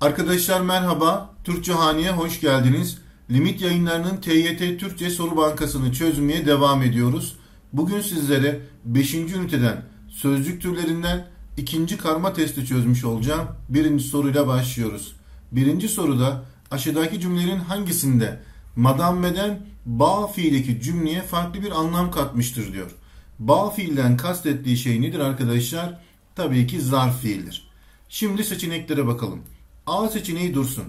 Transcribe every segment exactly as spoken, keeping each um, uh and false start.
Arkadaşlar merhaba, Türkçehane'ye hoş geldiniz. Limit Yayınları'nın T Y T Türkçe Soru Bankası'nı çözmeye devam ediyoruz. Bugün sizlere beşinci üniteden sözcük türlerinden ikinci karma testi çözmüş olacağım. Birinci soruyla başlıyoruz. Birinci soruda aşağıdaki cümlelerin hangisinde madameden bağ fiildeki cümleye farklı bir anlam katmıştır diyor. Bağ fiilden kastettiği şey nedir arkadaşlar? Tabii ki zarf fiildir. Şimdi seçeneklere bakalım. A seçeneği dursun.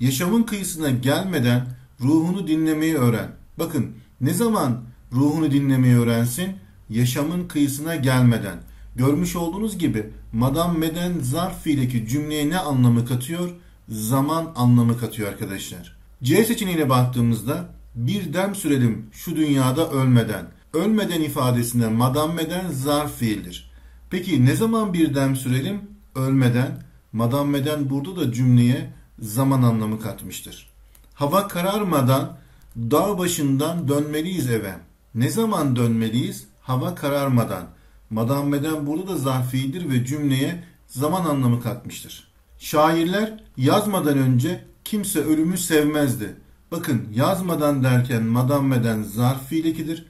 Yaşamın kıyısına gelmeden ruhunu dinlemeyi öğren. Bakın ne zaman ruhunu dinlemeyi öğrensin? Yaşamın kıyısına gelmeden. Görmüş olduğunuz gibi madameden zarf fiildeki cümleye ne anlamı katıyor? Zaman anlamı katıyor arkadaşlar. C seçeneğine baktığımızda bir dem sürelim şu dünyada ölmeden. Ölmeden ifadesinde madameden zarf fiildir. Peki ne zaman bir dem sürelim? Ölmeden. Madameden burada da cümleye zaman anlamı katmıştır. Hava kararmadan dağ başından dönmeliyiz eve. Ne zaman dönmeliyiz? Hava kararmadan. Madameden burada da zarf fiildir ve cümleye zaman anlamı katmıştır. Şairler yazmadan önce kimse ölümü sevmezdi. Bakın yazmadan derken madameden zarf fiil ekidir.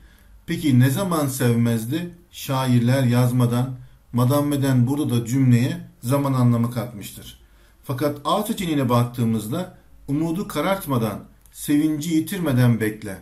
Peki ne zaman sevmezdi? Şairler yazmadan. Madameden burada da cümleye zaman anlamı katmıştır. Fakat A seçeneğine baktığımızda umudu karartmadan, sevinci yitirmeden bekle.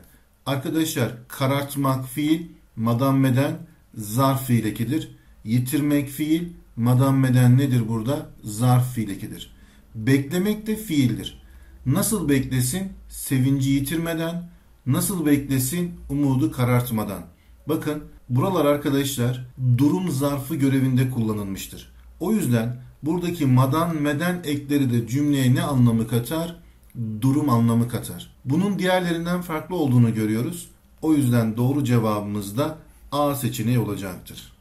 Arkadaşlar karartmak fiil, madameden zarf fiil ekidir. Yitirmek fiil, madameden nedir burada? Zarf fiil ekidir. Beklemek de fiildir. Nasıl beklesin? Sevinci yitirmeden. Nasıl beklesin? Umudu karartmadan. Bakın buralar arkadaşlar durum zarfı görevinde kullanılmıştır. O yüzden buradaki madan meden ekleri de cümleye ne anlamı katar? Durum anlamı katar. Bunun diğerlerinden farklı olduğunu görüyoruz. O yüzden doğru cevabımız da A seçeneği olacaktır.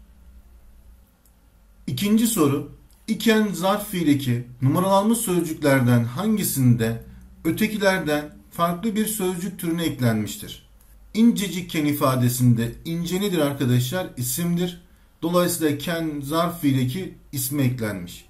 İkinci soru. İken zarf fiileki numaralanmış sözcüklerden hangisinde ötekilerden farklı bir sözcük türüne eklenmiştir? İncecikken ifadesinde ince nedir arkadaşlar? İsimdir. Dolayısıyla ken zarf fiileki isme eklenmiş.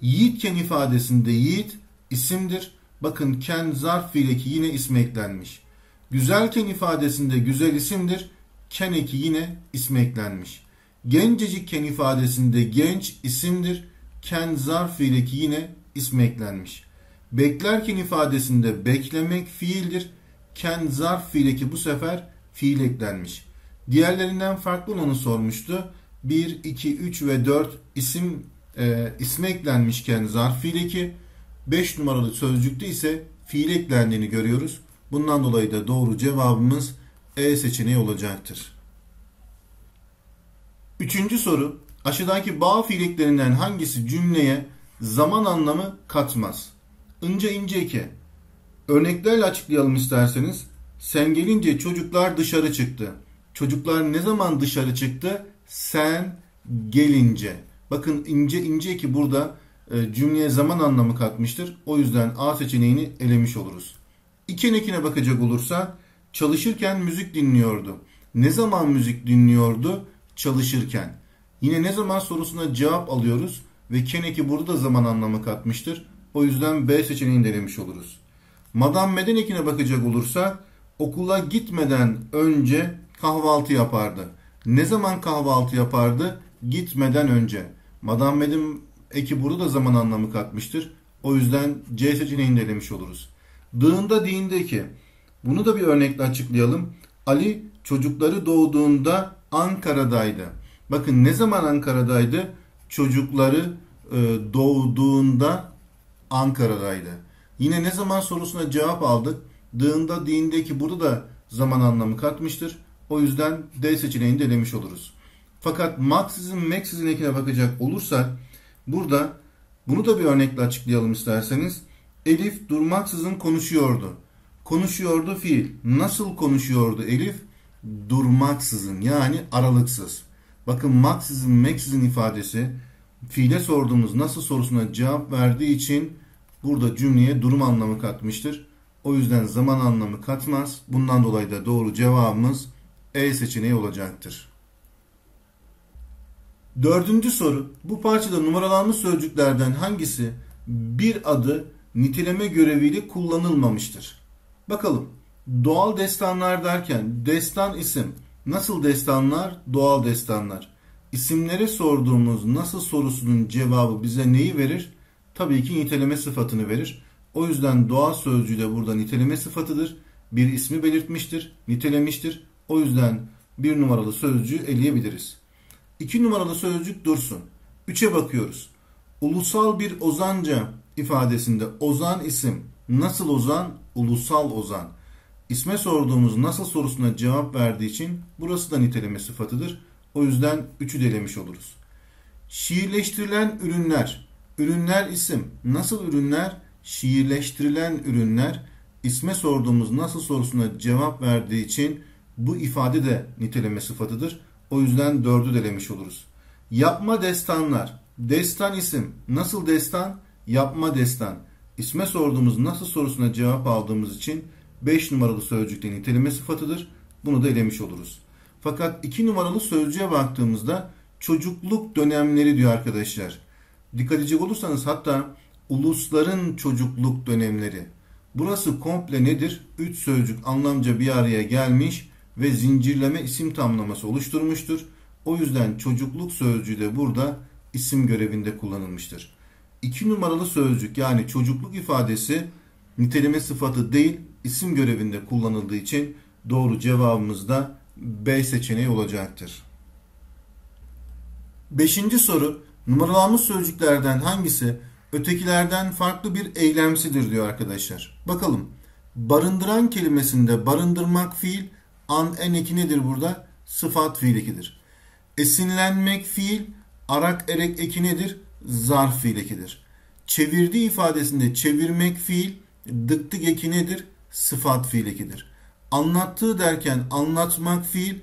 Yiğitken ifadesinde yiğit isimdir. Bakın ken zarf fiileki yine isme eklenmiş. Güzelken ifadesinde güzel isimdir. Ken eki yine isme eklenmiş. Gencecikken ifadesinde genç isimdir. Ken zarf fiileki yine isme eklenmiş. Beklerken ifadesinde beklemek fiildir. Ken zarf fiileki bu sefer fiil eklenmiş. Diğerlerinden farklı olanı sormuştu. bir, iki, üç ve dört isim e, isme eklenmişken zarf fiil eki, beş numaralı sözcükte ise fiil eklendiğini görüyoruz. Bundan dolayı da doğru cevabımız E seçeneği olacaktır. Üçüncü soru. Aşağıdaki bağ fiiliklerinden hangisi cümleye zaman anlamı katmaz? Ince ince eki. Örneklerle açıklayalım isterseniz. Sen gelince çocuklar dışarı çıktı. Çocuklar ne zaman dışarı çıktı? Sen gelince. Bakın ince ince ki burada cümleye zaman anlamı katmıştır. O yüzden A seçeneğini elemiş oluruz. İken ekine bakacak olursa çalışırken müzik dinliyordu. Ne zaman müzik dinliyordu? Çalışırken. Yine ne zaman sorusuna cevap alıyoruz ve ken eki burada da zaman anlamı katmıştır. O yüzden B seçeneğini de elemiş oluruz. Madam meden ekine bakacak olursa okula gitmeden önce kahvaltı yapardı. Ne zaman kahvaltı yapardı? Gitmeden önce. Madam Medim eki burada da zaman anlamı katmıştır. O yüzden C seçeneğini de elemiş oluruz. Dığında diğinde ki. Bunu da bir örnekle açıklayalım. Ali çocukları doğduğunda Ankara'daydı. Bakın ne zaman Ankara'daydı? Çocukları doğduğunda Ankara'daydı. Yine ne zaman sorusuna cevap aldık? Dığında diğinde ki burada da zaman anlamı katmıştır. O yüzden D seçeneğini de elemiş oluruz. Fakat maksizin meksizin ekine bakacak olursak burada bunu da bir örnekle açıklayalım isterseniz. Elif durmaksızın konuşuyordu. Konuşuyordu fiil. Nasıl konuşuyordu Elif? Durmaksızın yani aralıksız. Bakın maksizin meksizin ifadesi fiile sorduğumuz nasıl sorusuna cevap verdiği için burada cümleye durum anlamı katmıştır. O yüzden zaman anlamı katmaz. Bundan dolayı da doğru cevabımız E seçeneği olacaktır. Dördüncü soru. Bu parçada numaralanmış sözcüklerden hangisi bir adı niteleme göreviyle kullanılmamıştır. Bakalım, doğal destanlar derken destan isim, nasıl destanlar? Doğal destanlar. İsimlere sorduğumuz nasıl sorusunun cevabı bize neyi verir? Tabii ki niteleme sıfatını verir. O yüzden doğal sözcüğü de burada niteleme sıfatıdır. Bir ismi belirtmiştir, nitelemiştir. O yüzden bir numaralı sözcüğü eleyebiliriz. İki numaralı sözcük dursun. Üçe bakıyoruz. Ulusal bir ozanca ifadesinde ozan isim. Nasıl ozan? Ulusal ozan. İsme sorduğumuz nasıl sorusuna cevap verdiği için burası da niteleme sıfatıdır. O yüzden üçü de elemiş oluruz. Şiirleştirilen ürünler. Ürünler isim. Nasıl ürünler? Şiirleştirilen ürünler. İsme sorduğumuz nasıl sorusuna cevap verdiği için bu ifade de niteleme sıfatıdır. O yüzden dördü de elemiş oluruz. Yapma destanlar. Destan isim. Nasıl destan? Yapma destan. İsme sorduğumuz nasıl sorusuna cevap aldığımız için beş numaralı sözcükte niteleme sıfatıdır. Bunu da elemiş oluruz. Fakat iki numaralı sözcüğe baktığımızda çocukluk dönemleri diyor arkadaşlar. Dikkat edecek olursanız hatta ulusların çocukluk dönemleri. Burası komple nedir? üç sözcük anlamca bir araya gelmiş ve zincirleme isim tamlaması oluşturmuştur. O yüzden çocukluk sözcüğü de burada isim görevinde kullanılmıştır. iki numaralı sözcük yani çocukluk ifadesi niteleme sıfatı değil isim görevinde kullanıldığı için doğru cevabımız da B seçeneği olacaktır. beşinci soru, numaralanmış sözcüklerden hangisi ötekilerden farklı bir eylemsidir diyor arkadaşlar. Bakalım, barındıran kelimesinde barındırmak fiil, an en eki nedir burada? Sıfat fiil ekidir. Esinlenmek fiil, arak erek eki nedir? Zarf fiil ekidir. Çevirdi ifadesinde çevirmek fiil, dıktık eki nedir? Sıfat fiil ekidir. Anlattığı derken anlatmak fiil,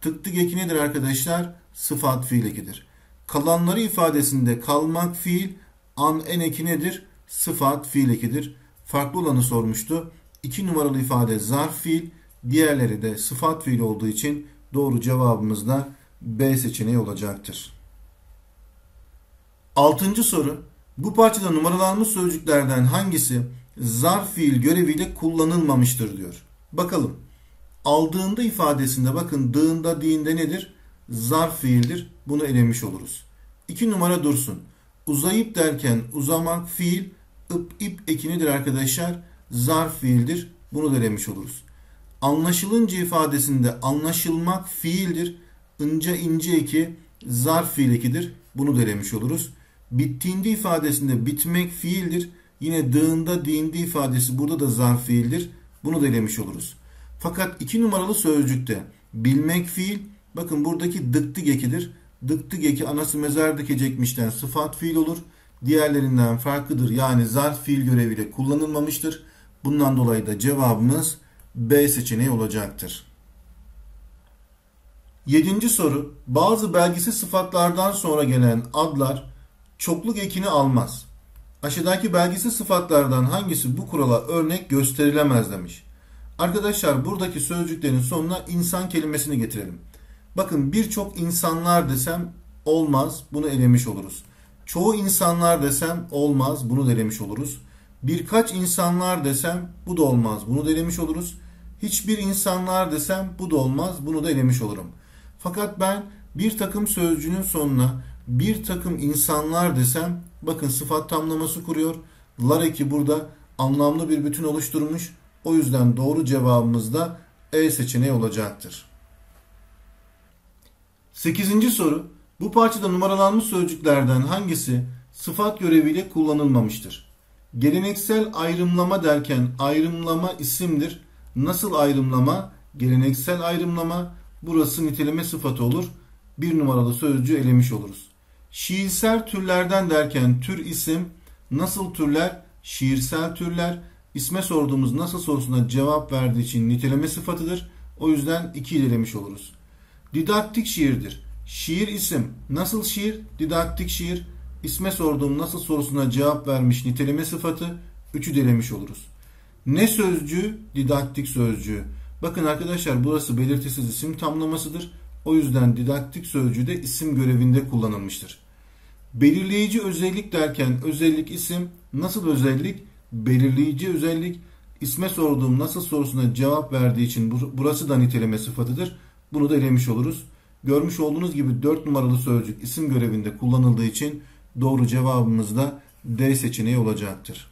tıktık eki nedir arkadaşlar? Sıfat fiil ekidir. Kalanları ifadesinde kalmak fiil, an en eki nedir? Sıfat fiil ekidir. Farklı olanı sormuştu. iki numaralı ifade zarf fiil, diğerleri de sıfat fiil olduğu için doğru cevabımız da B seçeneği olacaktır. altıncı soru. Bu parçada numaralanmış sözcüklerden hangisi zarf fiil göreviyle kullanılmamıştır diyor. Bakalım. Aldığında ifadesinde bakın dığında diğinde nedir? Zarf fiildir. Bunu elemiş oluruz. iki numara dursun. Uzayıp derken uzamak fiil, ıp ip eki nedir arkadaşlar? Zarf fiildir. Bunu da elemiş oluruz. Anlaşılınca ifadesinde anlaşılmak fiildir. Inca ince eki zarf fiil ekidir. Bunu da elemiş oluruz. Bittiğinde ifadesinde bitmek fiildir. Yine dığında dindi ifadesi burada da zarf fiildir. Bunu da elemiş oluruz. Fakat iki numaralı sözcükte bilmek fiil. Bakın buradaki dıktık ekidir. Dıktık eki anası mezar dikecekmişten sıfat fiil olur. Diğerlerinden farklıdır. Yani zarf fiil göreviyle kullanılmamıştır. Bundan dolayı da cevabımız B seçeneği olacaktır. yedinci soru. Bazı belgisiz sıfatlardan sonra gelen adlar çokluk ekini almaz. Aşağıdaki belgisiz sıfatlardan hangisi bu kurala örnek gösterilemez demiş. Arkadaşlar buradaki sözcüklerin sonuna insan kelimesini getirelim. Bakın birçok insanlar desem olmaz, bunu elemiş oluruz. Çoğu insanlar desem olmaz, bunu da elemiş oluruz. Birkaç insanlar desem bu da olmaz, bunu da elemiş oluruz. Hiçbir insanlar desem bu da olmaz, bunu da elemiş olurum. Fakat ben bir takım sözcüğünün sonuna bir takım insanlar desem bakın sıfat tamlaması kuruyor. Lar eki burada anlamlı bir bütün oluşturmuş. O yüzden doğru cevabımız da E seçeneği olacaktır. sekizinci soru. Bu parçada numaralanmış sözcüklerden hangisi sıfat göreviyle kullanılmamıştır? Geleneksel ayrımlama derken ayrımlama isimdir. Nasıl ayrımlama? Geleneksel ayrımlama. Burası niteleme sıfatı olur. Bir numaralı sözcüğü elemiş oluruz. Şiirsel türlerden derken tür isim. Nasıl türler? Şiirsel türler. İsme sorduğumuz nasıl sorusuna cevap verdiği için niteleme sıfatıdır. O yüzden iki ile elemiş oluruz. Didaktik şiirdir. Şiir isim. Nasıl şiir? Didaktik şiir. İsme sorduğum nasıl sorusuna cevap vermiş niteleme sıfatı. Üçü de elemiş oluruz. Ne sözcüğü? Didaktik sözcüğü. Bakın arkadaşlar burası belirtisiz isim tamlamasıdır. O yüzden didaktik sözcüğü de isim görevinde kullanılmıştır. Belirleyici özellik derken özellik isim. Nasıl özellik? belirleyici özellik isme sorduğum nasıl sorusuna cevap verdiği için burası da niteleme sıfatıdır. Bunu da elemiş oluruz. Görmüş olduğunuz gibi dört numaralı sözcük isim görevinde kullanıldığı için doğru cevabımız da D seçeneği olacaktır.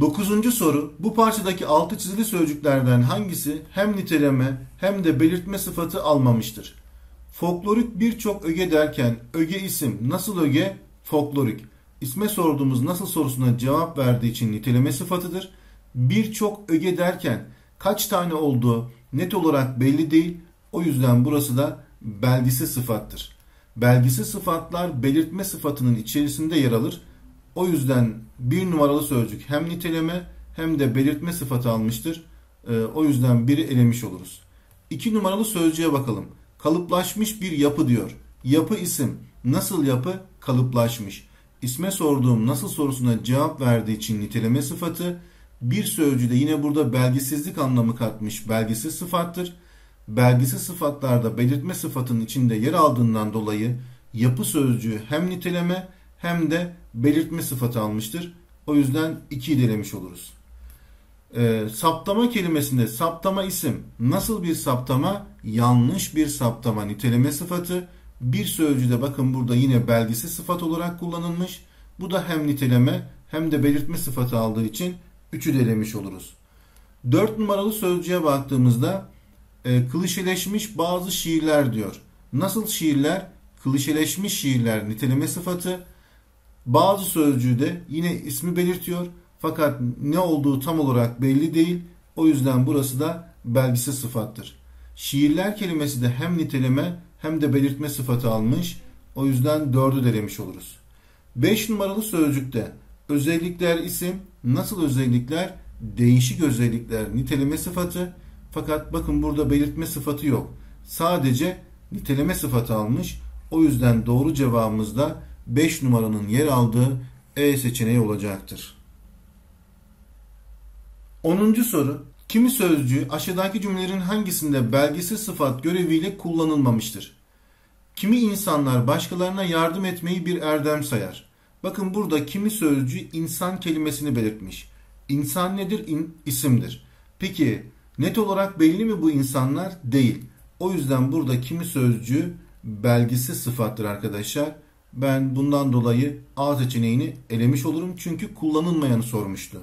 dokuzuncu soru. Bu parçadaki altı çizili sözcüklerden hangisi hem niteleme hem de belirtme sıfatı almamıştır? Folklorik birçok öge derken öge isim, nasıl öge? Folklorik. İsme sorduğumuz nasıl sorusuna cevap verdiği için niteleme sıfatıdır. Birçok öge derken kaç tane olduğu net olarak belli değil. O yüzden burası da belgisi sıfattır. Belgisi sıfatlar belirtme sıfatının içerisinde yer alır. O yüzden bir numaralı sözcük hem niteleme hem de belirtme sıfatı almıştır. O yüzden biri elemiş oluruz. iki numaralı sözcüğe bakalım. Kalıplaşmış bir yapı diyor. Yapı isim. Nasıl yapı? Kalıplaşmış. İsme sorduğum nasıl sorusuna cevap verdiği için niteleme sıfatı. Bir sözcüğü de yine burada belgisizlik anlamı katmış belgisiz sıfattır. Belgisiz sıfatlarda belirtme sıfatının içinde yer aldığından dolayı yapı sözcüğü hem niteleme hem de belirtme sıfatı almıştır. O yüzden ikiyi de elemiş oluruz. E, saptama kelimesinde saptama isim. Nasıl bir saptama? Yanlış bir saptama niteleme sıfatı. Bir sözcüğü de bakın burada yine belgisiz sıfat olarak kullanılmış. Bu da hem niteleme hem de belirtme sıfatı aldığı için üçü de elemiş oluruz. dört numaralı sözcüğe baktığımızda e, klişeleşmiş bazı şiirler diyor. Nasıl şiirler? Klişeleşmiş şiirler niteleme sıfatı. Bazı sözcüğü de yine ismi belirtiyor. Fakat ne olduğu tam olarak belli değil. O yüzden burası da belgisiz sıfattır. Şiirler kelimesi de hem niteleme hem de belirtme sıfatı almış. O yüzden dördü de elemiş oluruz. beş numaralı sözcükte özellikler isim. Nasıl özellikler? Değişik özellikler niteleme sıfatı. Fakat bakın burada belirtme sıfatı yok. Sadece niteleme sıfatı almış. O yüzden doğru cevabımız da beş numaranın yer aldığı E seçeneği olacaktır. onuncu soru. Kimi sözcüğü aşağıdaki cümlelerin hangisinde belgisiz sıfat göreviyle kullanılmamıştır? Kimi insanlar başkalarına yardım etmeyi bir erdem sayar. Bakın burada kimi sözcüğü insan kelimesini belirtmiş. İnsan nedir? İn, isimdir. Peki net olarak belli mi bu insanlar? Değil. O yüzden burada kimi sözcüğü belgisiz sıfattır arkadaşlar. Ben bundan dolayı A seçeneğini elemiş olurum. Çünkü kullanılmayanı sormuştu.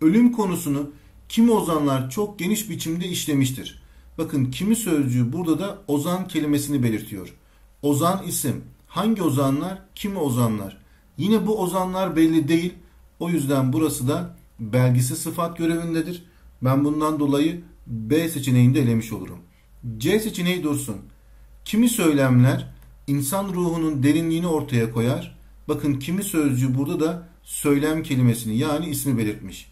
Ölüm konusunu kimi ozanlar çok geniş biçimde işlemiştir. Bakın kimi sözcüğü burada da ozan kelimesini belirtiyor. Ozan isim. Hangi ozanlar? Kimi ozanlar? Yine bu ozanlar belli değil. O yüzden burası da belgisiz sıfat görevindedir. Ben bundan dolayı B seçeneğini de elemiş olurum. C seçeneği dursun. Kimi söylemler İnsan ruhunun derinliğini ortaya koyar. Bakın kimi sözcüğü burada da söylem kelimesini yani ismi belirtmiş.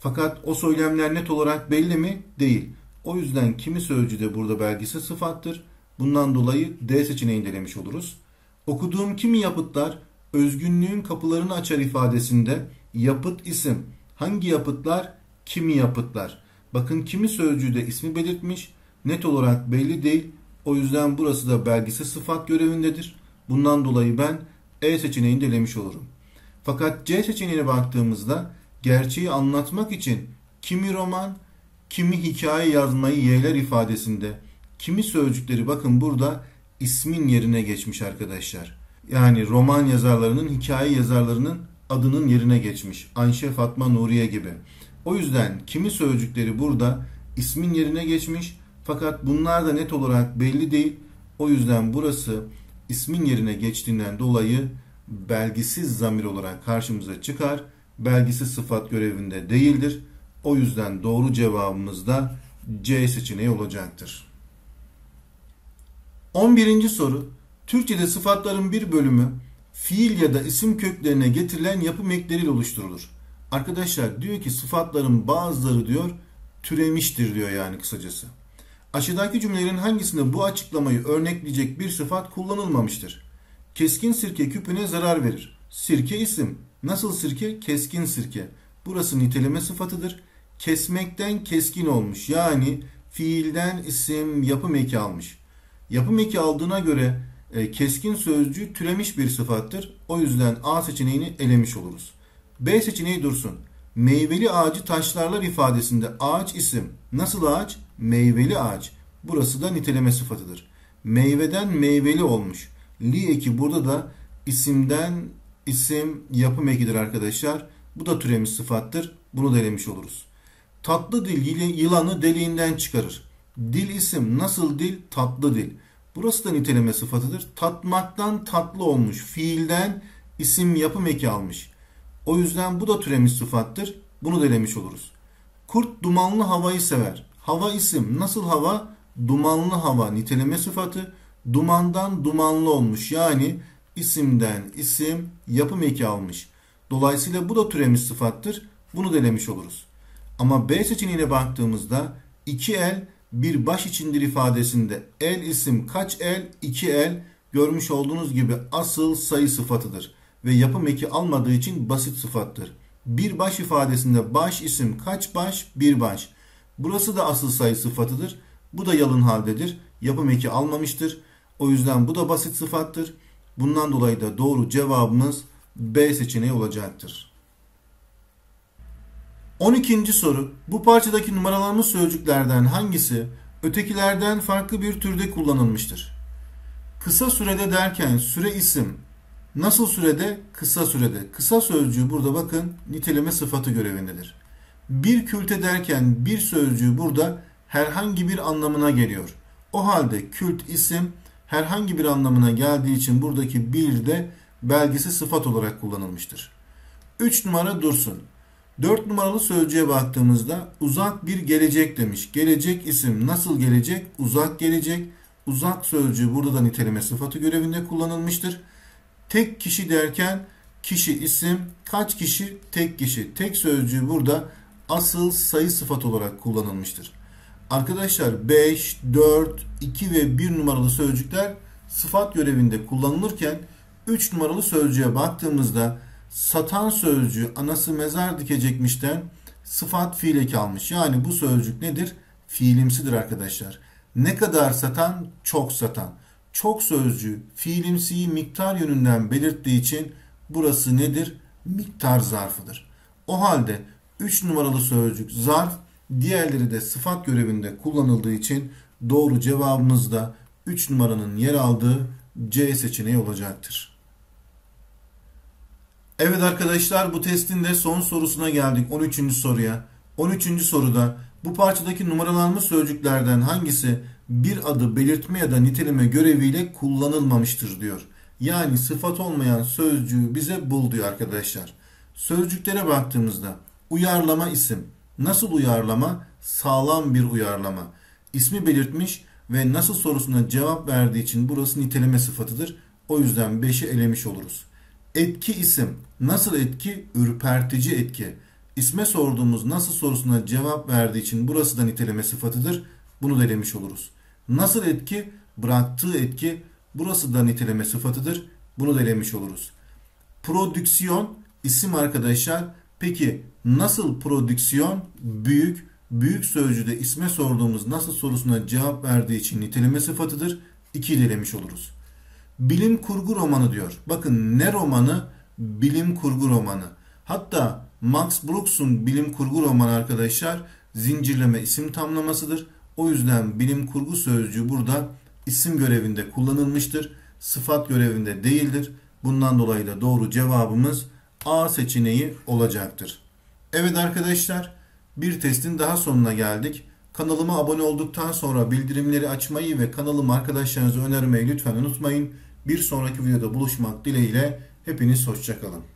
Fakat o söylemler net olarak belli mi? Değil. O yüzden kimi sözcüğü de burada belgisiz sıfattır. Bundan dolayı D seçeneğini elemiş oluruz. Okuduğum kimi yapıtlar özgünlüğün kapılarını açar ifadesinde yapıt isim. Hangi yapıtlar? Kimi yapıtlar. Bakın kimi sözcüğü de ismi belirtmiş. Net olarak belli değil. O yüzden burası da belgisiz sıfat görevindedir. Bundan dolayı ben E seçeneğini de elemiş olurum. Fakat C seçeneğine baktığımızda gerçeği anlatmak için kimi roman, kimi hikaye yazmayı yeğler ifadesinde kimi sözcükleri bakın burada ismin yerine geçmiş arkadaşlar. Yani roman yazarlarının, hikaye yazarlarının adının yerine geçmiş. Ayşe, Fatma, Nuriye gibi. O yüzden kimi sözcükleri burada ismin yerine geçmiş. Fakat bunlar da net olarak belli değil. O yüzden burası ismin yerine geçtiğinden dolayı belgisiz zamir olarak karşımıza çıkar. Belgisiz sıfat görevinde değildir. O yüzden doğru cevabımız da C seçeneği olacaktır. on birinci soru. Türkçe'de sıfatların bir bölümü fiil ya da isim köklerine getirilen yapım ekleriyle oluşturulur. Arkadaşlar diyor ki sıfatların bazıları diyor türemiştir diyor yani kısacası. Aşağıdaki cümlelerin hangisinde bu açıklamayı örnekleyecek bir sıfat kullanılmamıştır? Keskin sirke küpüne zarar verir. Sirke isim. Nasıl sirke? Keskin sirke. Burası niteleme sıfatıdır. Kesmekten keskin olmuş. Yani fiilden isim yapım eki almış. Yapım eki aldığına göre e, keskin sözcüğü türemiş bir sıfattır. O yüzden A seçeneğini elemiş oluruz. B seçeneği dursun. Meyveli ağacı taşlarlar ifadesinde ağaç isim. Nasıl ağaç? Meyveli ağaç. Burası da niteleme sıfatıdır. Meyveden meyveli olmuş. Li eki burada da isimden isim yapım ekidir arkadaşlar. Bu da türemiş sıfattır. Bunu da elemiş oluruz. Tatlı dil yılanı deliğinden çıkarır. Dil isim. Nasıl dil? Tatlı dil. Burası da niteleme sıfatıdır. Tatmaktan tatlı olmuş. Fiilden isim yapım eki almış. O yüzden bu da türemiş sıfattır. Bunu da elemiş oluruz. Kurt dumanlı havayı sever. Hava isim. Nasıl hava? Dumanlı hava niteleme sıfatı. Dumandan dumanlı olmuş. Yani isimden isim yapım eki almış. Dolayısıyla bu da türemiş sıfattır. Bunu da elemiş oluruz. Ama B seçeneğine baktığımızda iki el bir baş içindir ifadesinde el isim kaç el? İki el görmüş olduğunuz gibi asıl sayı sıfatıdır. Ve yapım eki almadığı için basit sıfattır. Bir baş ifadesinde baş isim kaç baş? Bir baş. Burası da asıl sayı sıfatıdır. Bu da yalın haldedir. Yapım eki almamıştır. O yüzden bu da basit sıfattır. Bundan dolayı da doğru cevabımız B seçeneği olacaktır. on ikinci soru. Bu parçadaki numaralanmış sözcüklerden hangisi ötekilerden farklı bir türde kullanılmıştır? Kısa sürede derken süre isim. Nasıl sürede? Kısa sürede. Kısa sözcüğü burada bakın niteleme sıfatı görevindedir. Bir külte derken bir sözcüğü burada herhangi bir anlamına geliyor. O halde kült isim herhangi bir anlamına geldiği için buradaki bir de belgesi sıfat olarak kullanılmıştır. üç numara dursun. dört numaralı sözcüğe baktığımızda uzak bir gelecek demiş. Gelecek isim nasıl gelecek? Uzak gelecek. Uzak sözcüğü burada da niteleme sıfatı görevinde kullanılmıştır. Tek kişi derken kişi isim kaç kişi? Tek kişi. Tek sözcüğü burada asıl sayı sıfat olarak kullanılmıştır. Arkadaşlar beş, dört, iki ve bir numaralı sözcükler sıfat görevinde kullanılırken üç numaralı sözcüğe baktığımızda satan sözcüğü anası mezar dikecekmişten sıfat fiil eki almış. Yani bu sözcük nedir? Fiilimsidir arkadaşlar. Ne kadar satan? Çok satan. Çok sözcüğü fiilimsiyi miktar yönünden belirttiği için burası nedir? Miktar zarfıdır. O halde üç numaralı sözcük zarf, diğerleri de sıfat görevinde kullanıldığı için doğru cevabımız da üç numaranın yer aldığı C seçeneği olacaktır. Evet arkadaşlar, bu testin de son sorusuna geldik, on üçüncü soruya. on üçüncü soruda bu parçadaki numaralanmış sözcüklerden hangisi bir adı belirtme ya da niteleme göreviyle kullanılmamıştır diyor. Yani sıfat olmayan sözcüğü bize bul diyor arkadaşlar. Sözcüklere baktığımızda uyarlama isim. Nasıl uyarlama? Sağlam bir uyarlama. İsmi belirtmiş ve nasıl sorusuna cevap verdiği için burası niteleme sıfatıdır. O yüzden beşi elemiş oluruz. Etki isim. Nasıl etki? Ürpertici etki. İsme sorduğumuz nasıl sorusuna cevap verdiği için burası da niteleme sıfatıdır. Bunu da elemiş oluruz. Nasıl etki? Bıraktığı etki. Burası da niteleme sıfatıdır. Bunu da elemiş oluruz. Prodüksiyon isim arkadaşlar. Peki nasıl prodüksiyon? Büyük. Büyük sözcüğü de isme sorduğumuz nasıl sorusuna cevap verdiği için niteleme sıfatıdır. iki ile elemiş oluruz. Bilim kurgu romanı diyor. Bakın ne romanı? Bilim kurgu romanı. Hatta Max Brooks'un bilim kurgu romanı arkadaşlar zincirleme isim tamlamasıdır. O yüzden bilim kurgu sözcüğü burada isim görevinde kullanılmıştır. Sıfat görevinde değildir. Bundan dolayı da doğru cevabımız A seçeneği olacaktır. Evet arkadaşlar, bir testin daha sonuna geldik. Kanalıma abone olduktan sonra bildirimleri açmayı ve kanalımı arkadaşlarınıza önermeyi lütfen unutmayın. Bir sonraki videoda buluşmak dileğiyle hepiniz hoşça kalın.